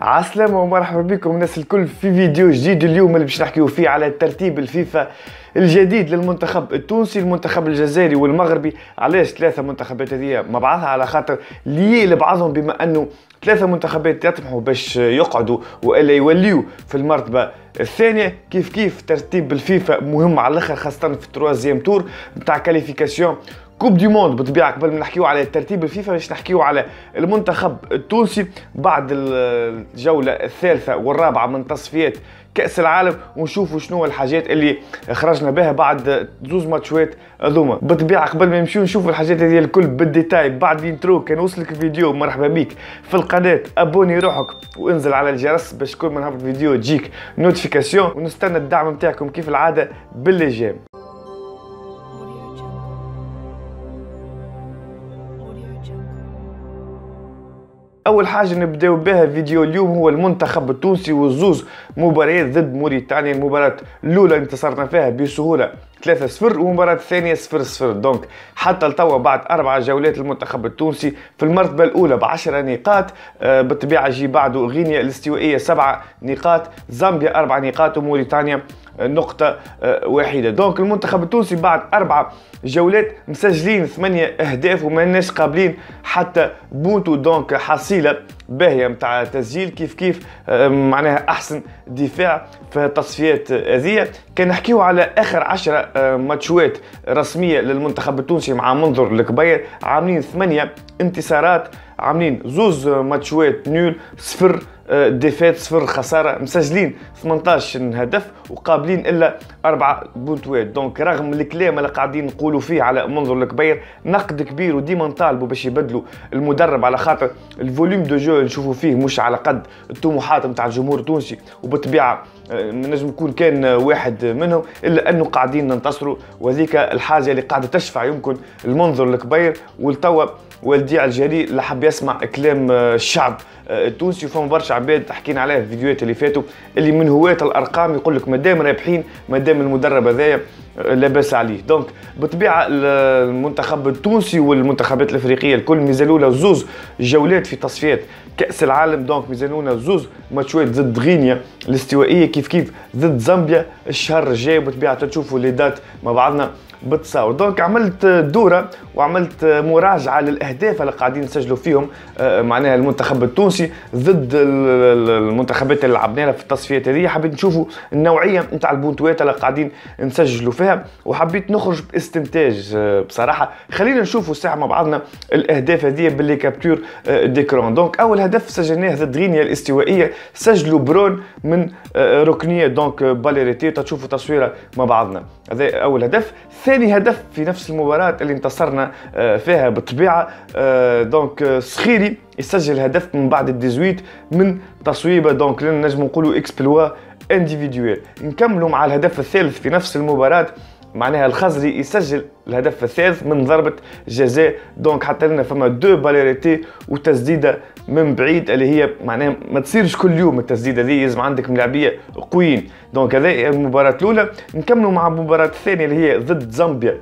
عالسلامة ومرحبا بكم الناس الكل في فيديو جديد. اليوم اللي باش نحكيو فيه على ترتيب الفيفا الجديد للمنتخب التونسي، المنتخب الجزائري والمغربي. علاش ثلاثة منتخبات هذه مع بعضها؟ على خاطر لي لبعضهم، بما انه ثلاثة منتخبات يطمحوا باش يقعدوا والا يوليو في المرتبة الثانية. كيف كيف ترتيب الفيفا مهم على الاخر، خاصة في التروازيام تور نتاع كاليفيكاسيون كوب دي موند. بطبيعه قبل ما نحكيو على ترتيب الفيفا باش نحكيو على المنتخب التونسي بعد الجوله الثالثه والرابعه من تصفيات كاس العالم، ونشوفوا شنو الحاجات اللي خرجنا بها بعد زوز ماتشوات هذوما. بطبيعه قبل ما نمشيو نشوفوا الحاجات هذه الكل بالديتاي بعد الانترو. كان وصلك الفيديو مرحبا بيك في القناه، ابوني روحك وانزل على الجرس باش كل ما نهبط فيديو تجيك نوتيفيكاسيون، ونستنى الدعم نتاعكم كيف العاده بالليجام. اول حاجه نبداو بها فيديو اليوم هو المنتخب التونسي والزوز مباريات ضد موريتانيا. المباراه الاولى انتصرنا فيها بسهوله 3-0، والمباراه الثانيه 0-0. دونك حتى لتوا بعد 4 جولات المنتخب التونسي في المرتبه الاولى ب10 نقاط. بالطبيعه جي بعده غينيا الاستوائيه 7 نقاط، زامبيا 4 نقاط، وموريتانيا نقطه واحده. دونك المنتخب التونسي بعد 4 جولات مسجلين 8 اهداف وماناش قابلين حتى بونتو. دونك حصيله باهيه نتاع تسجيل، كيف كيف معناها احسن دفاع في التصفيات هذه. كان نحكيو على اخر 10 ماتشوات رسميه للمنتخب التونسي مع منذر الكبير، عاملين 8 انتصارات، عاملين 2 ماتشوات نول، 0 ديفات، 0 خساره، مسجلين 18 هدف وقابلين الا 4 بونتوات. دونك رغم الكلام اللي قاعدين نقولوا فيه على منذر الكبير، نقد كبير، وديما نطالبوا باش يبدلوا المدرب على خاطر الفوليوم دو جو نشوفوا فيه مش على قد الطموحات نتاع الجمهور التونسي. وبالطبيعه نجم يكون كان واحد منهم، الا انه قاعدين ننتصروا، وهذيك الحاجه اللي قاعده تشفع يمكن المنذر الكبير. ولتوا والديع الجري اللي حب يسمع كلام الشعب التونسي، فهم برشا عباد حكينا عليه في الفيديوهات اللي فاتوا، اللي من هواة الارقام يقول لك مادام رابحين مادام المدرب هذايا لا باس عليه. دونك بالطبيعه المنتخب التونسي والمنتخبات الافريقيه الكل مازالوا 2 جولات في تصفيات كاس العالم. دونك مازالونا 2 ماتشات ضد غينيا الاستوائيه، كيف كيف ضد زامبيا الشهر الجاي. وبالطبيعه تشوفوا لي دات مع بعضنا بتصاور. دونك عملت دوره وعملت مراجعه للاهداف اللي قاعدين نسجلوا فيهم معناها المنتخب التونسي ضد المنتخبات اللي لعبناها في التصفيات هذه. حبيت نشوفوا النوعيه نتاع البونتوات اللي قاعدين نسجلوا فيها، وحبيت نخرج باستنتاج بصراحه. خلينا نشوفوا الساعه مع بعضنا الاهداف هذه باللي كابتور ديكرون. دونك اول هدف سجلناه ضد غينيا الاستوائيه، سجلوا برون من ركنيه، دونك باليريتي. تشوفوا تصويره مع بعضنا، هذا اول هدف. ثاني هدف في نفس المباراة اللي انتصرنا فيها بالطبيعة، دونك سخيري يسجل هدف من بعد الديزويت من تصويبة. دونك لنا نجم نقولوا اكسبلوا انديفيديوال. نكملوا مع الهدف الثالث في نفس المباراة، معناها الخزري يسجل الهدف الثالث من ضربة جزاء. دونك حتى لنا فما 2 باليريتي وتسديدة من بعيد اللي هي معناها ما تصيرش كل يوم التسديدة هذه، لازم عندك ملاعبية قويين. دونك هذا المباراة الأولى. نكملوا مع المباراة الثانية اللي هي ضد زامبيا.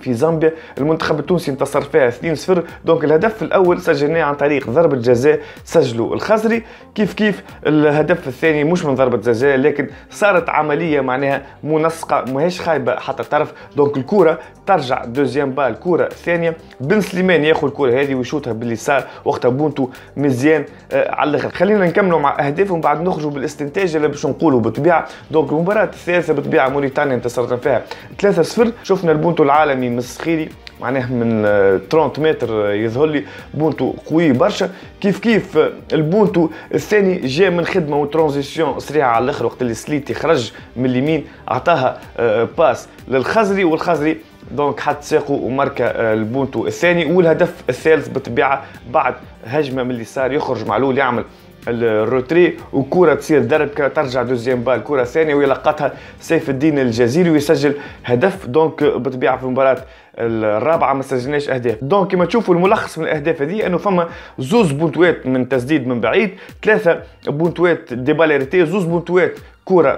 في زامبيا المنتخب التونسي انتصر فيها 2-0. دونك الهدف الاول سجلناه عن طريق ضربه جزاء، سجلوا الخزري. كيف كيف الهدف الثاني مش من ضربه جزاء، لكن صارت عمليه معناها منسقه ماهيش خايبه حتى طرف. دونك الكره ترجع دوزيام بال، كره ثانيه، بن سليمان ياخذ الكره هذه ويشوتها باليسار، وقتها بونتو مزيان على الاخر. خلينا نكملوا مع اهدافهم بعد نخرجوا بالاستنتاج اللي باش نقولوا بالطبيعه. دونك المباراه الثالثه بالطبيعه موريتانيا انتصرت فيها 3-0. شفنا البونتو العالمي من السخيري معناه من 30 متر يظهر لي بونتو قوي برشا. كيف كيف البونتو الثاني جاء من خدمه وترانزيسيون سريعه على الاخر، وقت اللي سليتي خرج من اليمين اعطاها باس للخزري، والخزري دونك حط ساقه وماركه البونتو الثاني. والهدف الثالث بالطبيعه بعد هجمه من اليسار، يخرج معلول يعمل الروتري وكره تصير دربكه، ترجع دوزيام بال، كره ثانيه ويلقطها سيف الدين الجزيري ويسجل هدف. دونك بالطبيعه في المباراه الرابعه ما سجلناش اهداف. دونك كما تشوفوا الملخص من الاهداف هذه انه فما 2 بونتوات من تسديد من بعيد، 3 بونتوات ديباليرتي، 2 بونتوات كره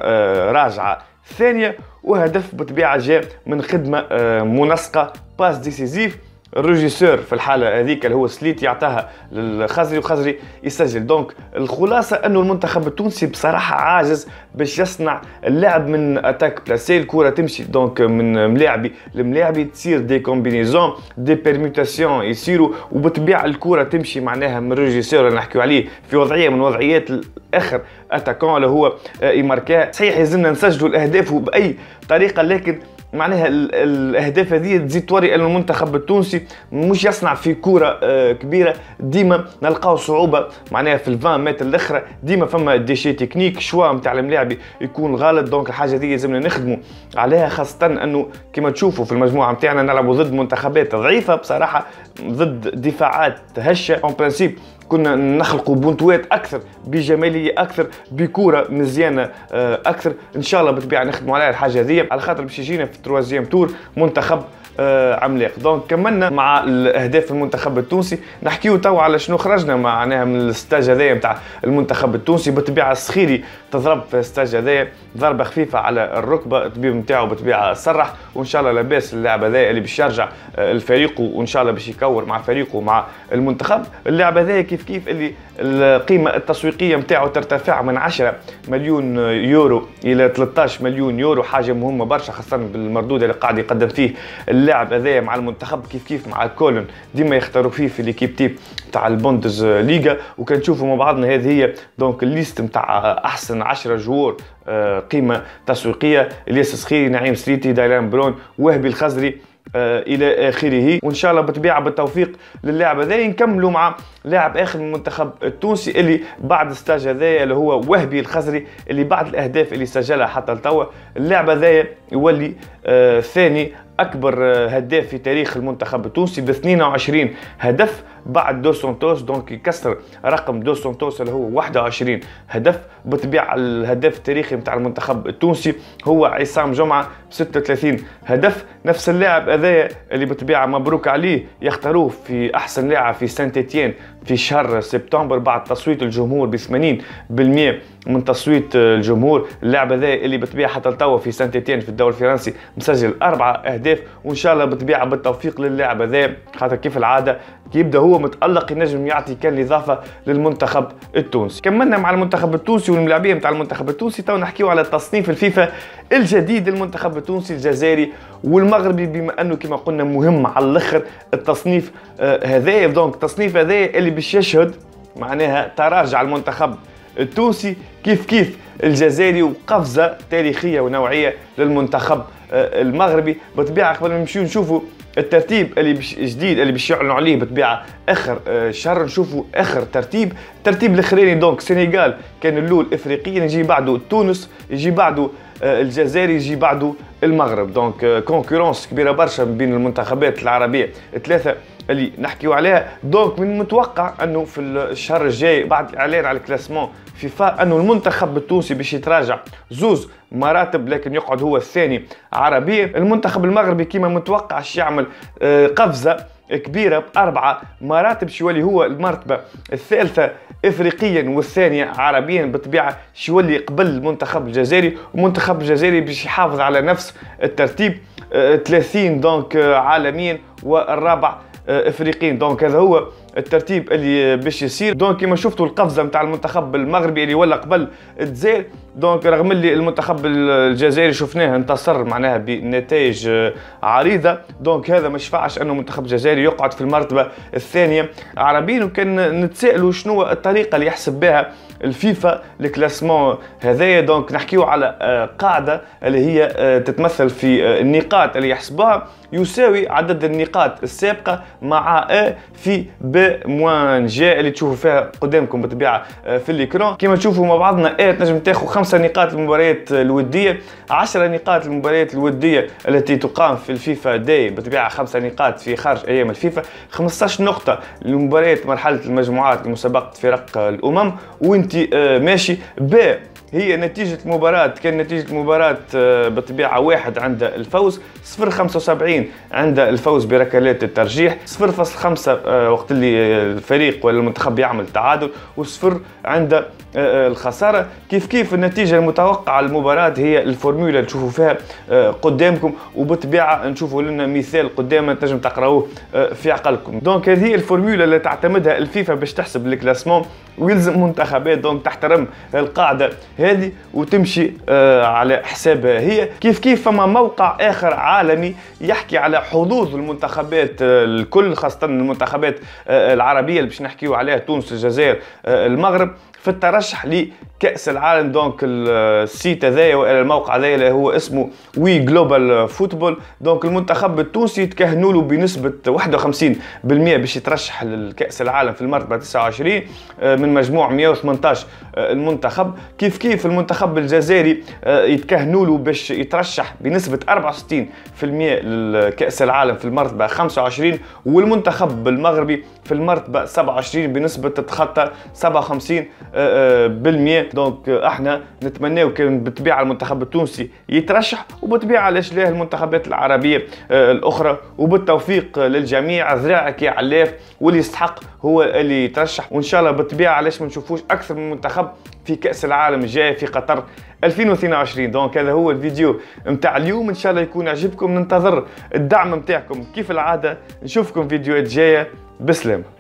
راجعه ثانيه، وهدف بالطبيعه جاء من خدمه منسقه باس ديسيزيف الريجيسور في الحاله هذيك اللي هو سليت يعطاها للخزري وخزري يسجل. دونك الخلاصه انه المنتخب التونسي بصراحه عاجز باش يصنع اللعب من اتاك بلاسي، الكره تمشي دونك من ملاعبي لملاعبي، تصير دي كومبينيزون دي بيرميتاسيون يصيروا، وبالطبيعه الكره تمشي معناها من الريجيسور اللي نحكيو عليه في وضعيه من وضعيات الاخر اتاكون اللي هو يماركا. صحيح يلزمنا نسجلوا الاهداف باي طريقه، لكن معناها الاهداف هذه تزيد توري ان المنتخب التونسي مش يصنع في كوره كبيره، ديما نلقاو صعوبه معناها في ال 20 متر الاخرى، ديما فما ديشي تكنيك شوا نتاع الملاعب يكون غلط. دونك الحاجه هذه لازمنا نخدموا عليها، خاصه انه كما تشوفوا في المجموعه نتاعنا نلعبوا ضد منتخبات ضعيفه بصراحه، ضد دفاعات هشه. اون برانسيب كنا نخلقوا بونتوات اكثر، بجماليه اكثر، بكوره مزيانه اكثر. ان شاء الله بالطبيعه نخدموا على الحاجه هذه على خاطر باش يجينا في التروازيام تور منتخب عملاق. دونك كملنا مع الاهداف المنتخب التونسي، نحكيو توا على شنو خرجنا معناها من الستاج هذايا نتاع المنتخب التونسي. بالطبيعه السخيري تضرب في الستاج هذايا ضربه خفيفه على الركبه، الطبيب نتاعو بالطبيعه صرح، وان شاء الله لاباس اللاعب هذايا اللي باش يرجع لفريقه، وان شاء الله باش يكور مع فريقه ومع المنتخب. اللاعب هذايا كيف كيف اللي القيمه التسويقيه نتاعو ترتفع من 10 مليون يورو الى 13 مليون يورو، حاجه مهمه برشا خاصه بالمردود اللي قاعد يقدم فيه اللاعب هذايا مع المنتخب. كيف كيف مع كولون ديما يختاروا فيه في ليكيب تيب تاع البوندز ليغا، وكان تشوفوا مع بعضنا هذه هي دونك الليست نتاع احسن 10 جوار قيمه تسويقيه: الياس سخيري، نعيم سليتي، دايلان برون، وهبي الخزري الى اخره. وان شاء الله بالطبيعه بالتوفيق للاعب هذايا. نكملوا مع لاعب اخر من المنتخب التونسي اللي بعد الستاج هذايا اللي هو وهبي الخزري، اللي بعد الاهداف اللي سجلها حتى لتوا اللاعب هذايا يولي ثاني اكبر هداف في تاريخ المنتخب التونسي ب 22 هدف بعد دو سانتوس. دونك يكسر رقم دو سانتوس اللي هو 21 هدف. بالطبيعه الهداف التاريخي نتاع المنتخب التونسي هو عصام جمعه ب 36 هدف. نفس اللاعب هذايا اللي بالطبيعه مبروك عليه يختاروه في احسن لاعب في سانت إتيان في شهر سبتمبر بعد تصويت الجمهور ب 80% من تصويت الجمهور. اللاعب هذايا اللي بالطبيعه حتى لتوا في سانت إتيان في الدوري الفرنسي مسجل 4 أهداف، وان شاء الله بالطبيعه بالتوفيق للاعب هذايا خاطر كيف العاده كي يبدا هو متالق ينجم يعطي كان اضافه للمنتخب التونسي. كملنا مع المنتخب التونسي والملاعبيه نتاع المنتخب التونسي، تو نحكيو على تصنيف الفيفا الجديد للمنتخب التونسي الجزائري والمغربي، بما انه كما قلنا مهم على الاخر التصنيف هذايا. دونك التصنيف هذايا اللي باش يشهد معناها تراجع المنتخب التونسي كيف كيف الجزائري وقفزه تاريخيه ونوعيه للمنتخب المغربي. بالطبيعه قبل ما نمشيو نشوفوا الترتيب اللي جديد اللي باش يعلنوا عليه بالطبيعه اخر شهر، نشوفوا اخر ترتيب. الترتيب الاخراني دونك السنغال كان الاول افريقيا، يجي بعده تونس، يجي بعده الجزائر، يجي بعده المغرب. دونك كونكورونس كبيره برشا بين المنتخبات العربيه الثلاثه اللي نحكيو عليها. دونك من المتوقع انه في الشهر الجاي بعد الاعلان على الكلاسمون فيفا انه المنتخب التونسي باش يتراجع 2 مراتب، لكن يقعد هو الثاني عربيا. المنتخب المغربي كما متوقعش يعمل قفزه كبيره ب4 مراتب، شولي هو المرتبه الثالثه افريقيا والثانيه عربيا. بالطبيعه شولي قبل المنتخب الجزائري، والمنتخب الجزائري باش يحافظ على نفس الترتيب 30 دونك عالميا والرابع افريقيا. دونك هذا هو الترتيب اللي باش يصير. دونك كما شفتوا القفزه نتاع المنتخب المغربي اللي ولا قبل الجزائر. دونك رغم اللي المنتخب الجزائري شفناه انتصر معناها بنتائج عريضه، دونك هذا ما شفعش انه المنتخب الجزائري يقعد في المرتبه الثانيه عربيا. وكان نتسائلوا شنو الطريقه اللي يحسب بها الفيفا الكلاسمون هذايا. دونك نحكيو على قاعده اللي هي تتمثل في النقاط اللي يحسبها يساوي عدد النقاط السابقه مع في ب موان جي اللي تشوفوا فيها قدامكم بالطبيعه في الاكران. كما تشوفوا مع بعضنا تنجم تاخذ 5 نقاط المباريات الوديه، 10 نقاط المباريات الوديه التي تقام في الفيفا داي بالطبيعه 5 نقاط في خارج ايام الفيفا، 15 نقطه لمباريات مرحله المجموعات المسابقه في فرق الامم وانت ماشي ب هي نتيجة المباراة. كان نتيجة المباراة بالطبيعة 1 عند الفوز، 0.75 عند الفوز بركلات الترجيح، 0.5 وقت اللي الفريق ولا المنتخب يعمل تعادل، وصفر عند الخسارة. كيف كيف النتيجة المتوقعة المباراة هي الفورمولا تشوفوا فيها قدامكم، وبالطبيعة نشوفوا لنا مثال قدام تنجم تقراوه في عقلكم. دونك هذه الفورمولا اللي تعتمدها الفيفا باش تحسب الكلاسمون، ويلزم منتخبات دونك تحترم القاعدة هذه وتمشي على حسابها هي. كيف كيف فما موقع آخر عالمي يحكي على حظوظ المنتخبات الكل، خاصة المنتخبات العربية اللي باش نحكيو عليها، تونس الجزائر المغرب، في الترشح لكأس العالم. دونك السيت هذايا ولا الموقع هذايا اللي هو اسمه وي جلوبال فوتبول. دونك المنتخب التونسي تكهنوا له بنسبة 51% باش يترشح لكأس العالم في المرتبة 29 من مجموع 118 المنتخب. كيف كيف المنتخب الجزائري يتكهنوا له باش يترشح بنسبة 64% لكأس العالم في المرتبة 25، والمنتخب المغربي في المرتبة 27 بنسبة تتخطى 57%. دونك احنا نتمناو كان بالطبيعه المنتخب التونسي يترشح، وبالطبيعه علاش لا المنتخبات العربيه الاخرى. وبالتوفيق للجميع، ذراعك يا علاف، واللي يستحق هو اللي يترشح، وان شاء الله بالطبيعه علاش ما نشوفوش اكثر من منتخب في كاس العالم الجاي في قطر 2022. دونك هذا هو الفيديو نتاع اليوم، ان شاء الله يكون عجبكم، ننتظر الدعم نتاعكم كيف العاده. نشوفكم فيديوهات جايه، بسلامه.